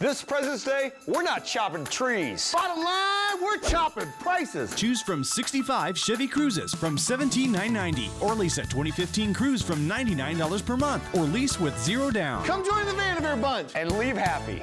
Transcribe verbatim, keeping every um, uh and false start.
This President's Day, we're not chopping trees. Bottom line, we're chopping prices. Choose from sixty-five Chevy Cruzes from seventeen thousand nine hundred ninety dollars or lease a twenty fifteen Cruze from ninety-nine dollars per month or lease with zero down. Come join the Vandiver Bunch and leave happy.